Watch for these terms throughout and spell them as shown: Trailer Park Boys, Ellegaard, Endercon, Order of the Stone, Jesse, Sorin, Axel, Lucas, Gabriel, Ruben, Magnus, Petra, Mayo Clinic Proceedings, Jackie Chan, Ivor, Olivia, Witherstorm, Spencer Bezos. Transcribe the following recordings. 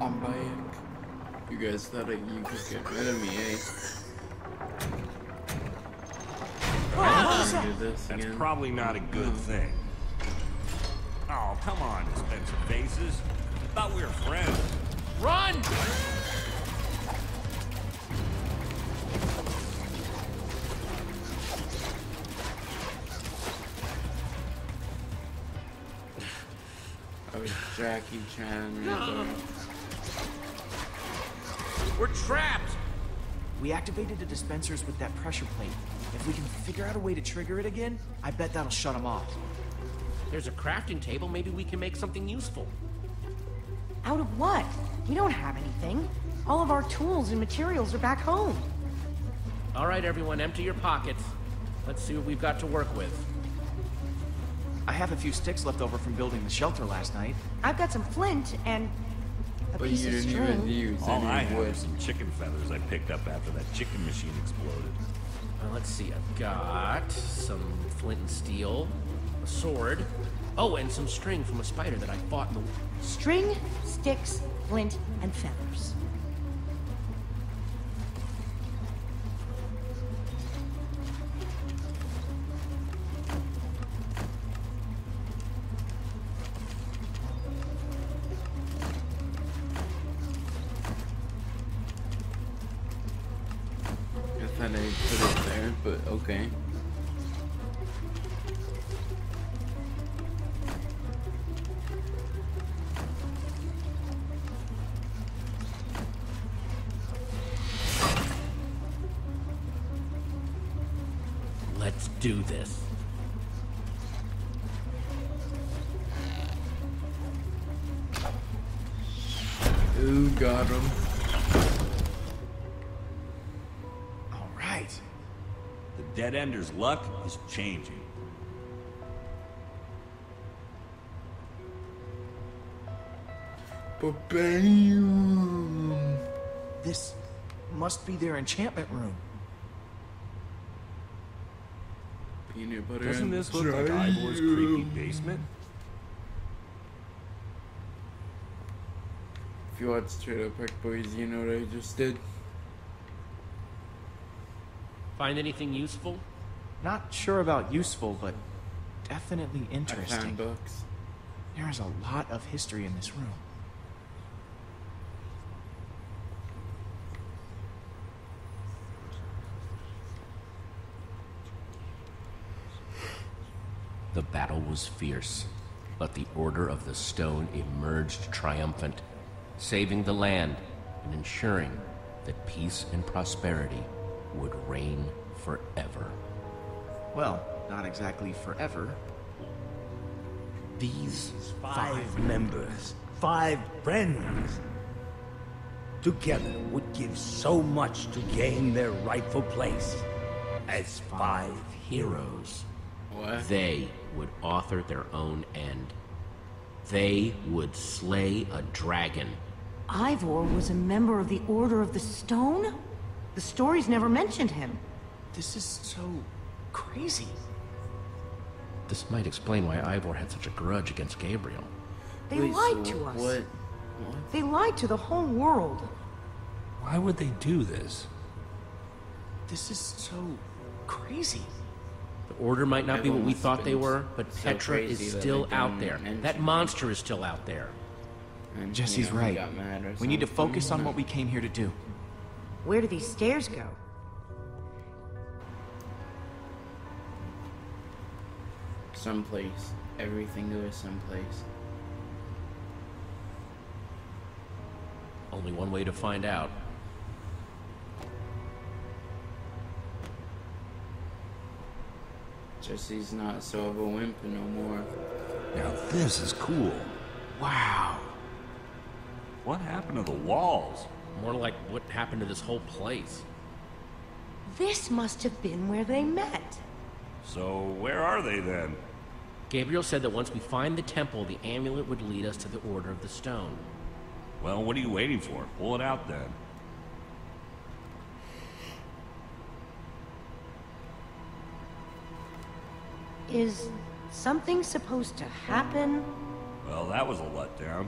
I'm back. You guys thought you could get rid of me, eh? That's probably not a good thing. Oh, come on, Spencer Bezos. Thought we were friends. Run! I was Jackie Chan. No. We're trapped! We activated the dispensers with that pressure plate. If we can figure out a way to trigger it again, I bet that'll shut them off. There's a crafting table. Maybe we can make something useful. Out of what? We don't have anything. All of our tools and materials are back home. All right, everyone, empty your pockets. Let's see what we've got to work with. I have a few sticks left over from building the shelter last night. I've got some flint and a piece of string. But you didn't even use any wood. All I have are some chicken feathers I picked up after that chicken machine exploded. Well, let's see. I've got some flint and steel, a sword, oh, and some string from a spider that I fought in the... String, sticks, flint, and feathers. I thought I put it there, but okay. Do this. Ooh, got him. All right. The Dead Ender's luck is changing. Ba-bam! This must be their enchantment room. Doesn't this look like Ivor's creepy basement? If you watch Trailer Park Boys, you know what I just did. Find anything useful? Not sure about useful, but definitely interesting. I found books. There is a lot of history in this room. The battle was fierce, but the Order of the Stone emerged triumphant, saving the land and ensuring that peace and prosperity would reign forever. Well, not exactly forever. These five members, five friends, together would give so much to gain their rightful place as five heroes. What? They would author their own end. They would slay a dragon. Ivor was a member of the Order of the Stone? The stories never mentioned him. This is so crazy. This might explain why Ivor had such a grudge against Gabriel. They lied to us. What? They lied to the whole world. Why would they do this? This is so crazy. The Order might not be what we thought they were, but Petra is still out there. That monster is still out there. Jesse's right. We need to focus on what we came here to do. Where do these stairs go? Someplace. Everything goes someplace. Only one way to find out. Jesse's not so of a wimp no more. Now this is cool. Wow. What happened to the walls? More like what happened to this whole place. This must have been where they met. So where are they then? Gabriel said that once we find the temple, the amulet would lead us to the Order of the Stone. Well, what are you waiting for? Pull it out then. Is something supposed to happen? Well, that was a letdown.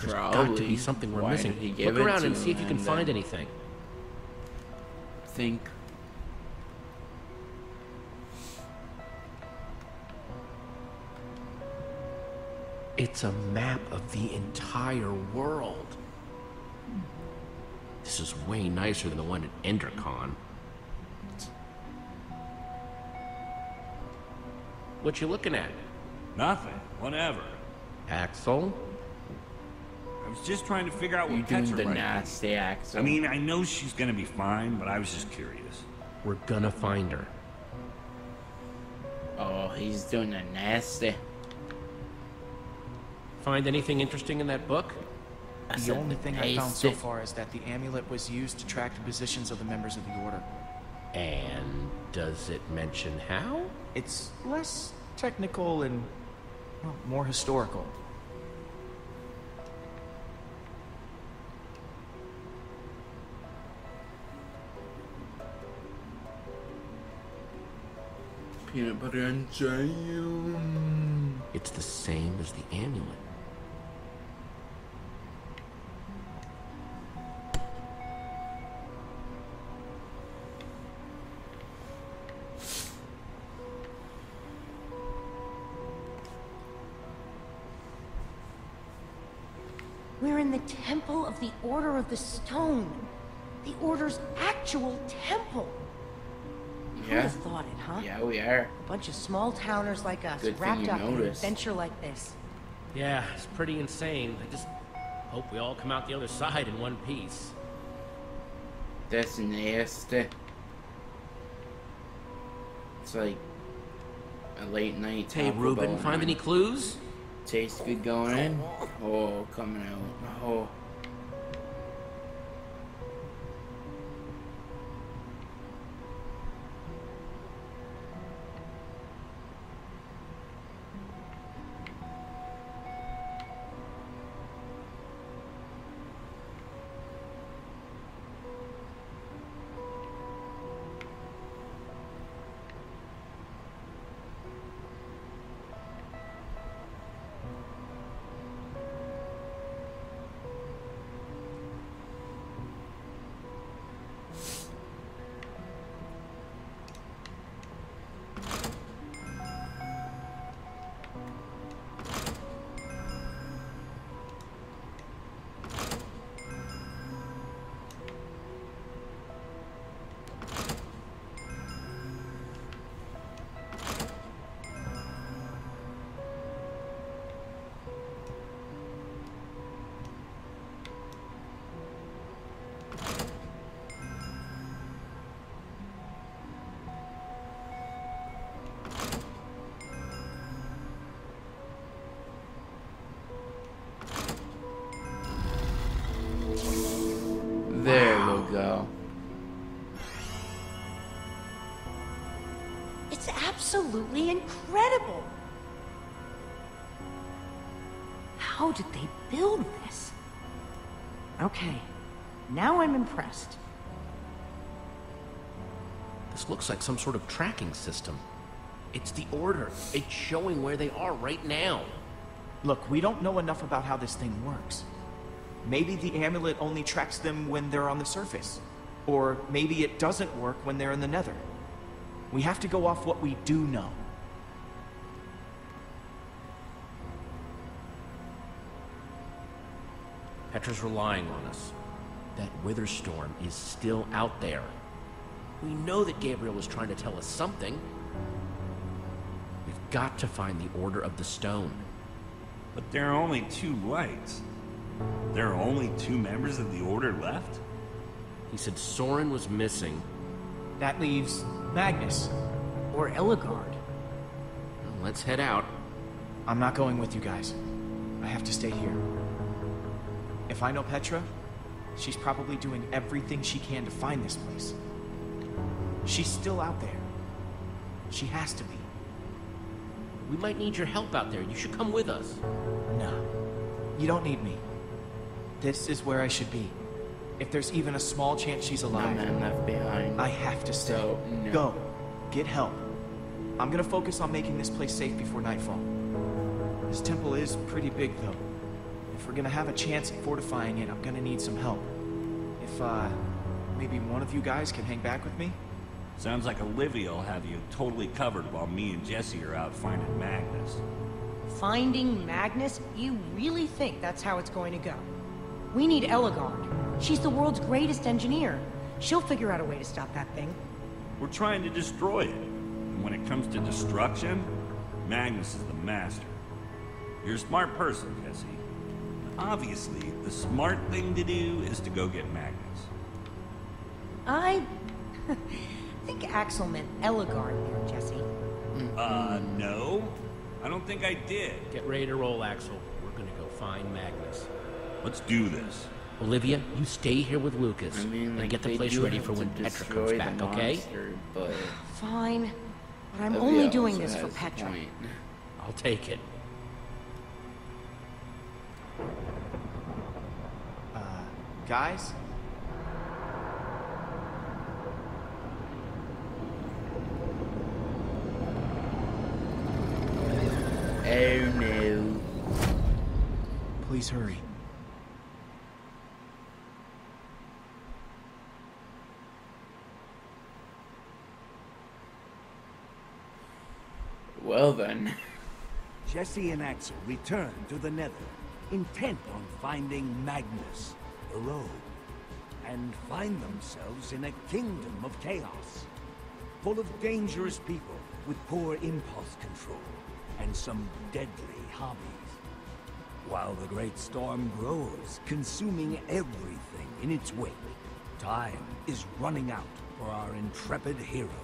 There's got to be something we're missing. Look around and see if you can find anything. Think. It's a map of the entire world. This is way nicer than the one at Endercon. What you looking at? Nothing. Whatever. Axel? I was just trying to figure out what Petra doing the nasty Axel. I mean, I know she's gonna be fine, but I was just curious. We're gonna find her. Oh, he's doing the nasty. Find anything interesting in that book? The only thing I found so far is that the amulet was used to track the positions of the members of the Order. And does it mention how? It's less technical and more historical. Peanut butter and jam. It's the same as the amulet. We're in the temple of the Order of the Stone. The Order's actual temple. Yeah. Who'd have thought it, huh? Yeah, we are. A bunch of small towners like us wrapped up in an adventure like this. Yeah, it's pretty insane. I just hope we all come out the other side in one piece. That's nasty. It's like a late night. Hey, Ruben, find any clues? Tastes good going in. Oh, coming out. Oh. Absolutely incredible! How did they build this? Okay, now I'm impressed. This looks like some sort of tracking system. It's the Order. It's showing where they are right now. Look, we don't know enough about how this thing works. Maybe the amulet only tracks them when they're on the surface. Or maybe it doesn't work when they're in the Nether. We have to go off what we do know. Petra's relying on us. That Witherstorm is still out there. We know that Gabriel was trying to tell us something. We've got to find the Order of the Stone. But there are only two lights. There are only two members of the Order left? He said Sorin was missing. That leaves Magnus or Ellegaard. Let's head out. I'm not going with you guys. I have to stay here. If I know Petra, she's probably doing everything she can to find this place. She's still out there. She has to be. We might need your help out there. You should come with us. No, you don't need me. This is where I should be. If there's even a small chance she's alive, I'm left behind. I have to stay. So, no. Go. Get help. I'm gonna focus on making this place safe before nightfall. This temple is pretty big, though. If we're gonna have a chance at fortifying it, I'm gonna need some help. If, maybe one of you guys can hang back with me? Sounds like Olivia will have you totally covered while me and Jesse are out finding Magnus. Finding Magnus? You really think that's how it's going to go? We need Ellegaard. She's the world's greatest engineer. She'll figure out a way to stop that thing. We're trying to destroy it. And when it comes to destruction, Magnus is the master. You're a smart person, Jesse. Obviously, the smart thing to do is to go get Magnus. I think Axel meant Ellegaard there, Jesse. No. I don't think I did. Get ready to roll, Axel. We're gonna go find Magnus. Let's do this. Olivia, you stay here with Lucas. I mean, like, and get the place ready for when Petra comes back, okay? But fine. But I'm only doing this for Petra. I'll take it. Guys? Oh no. Please hurry. Well then. Jesse and Axel return to the Nether, intent on finding Magnus, the rogue, and find themselves in a kingdom of chaos, full of dangerous people with poor impulse control and some deadly hobbies. While the great storm grows, consuming everything in its wake, time is running out for our intrepid heroes.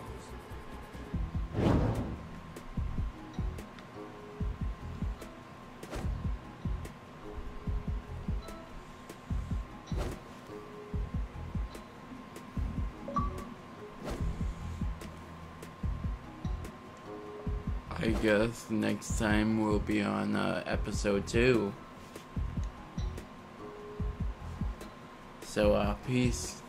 I guess next time we'll be on episode 2. So, peace.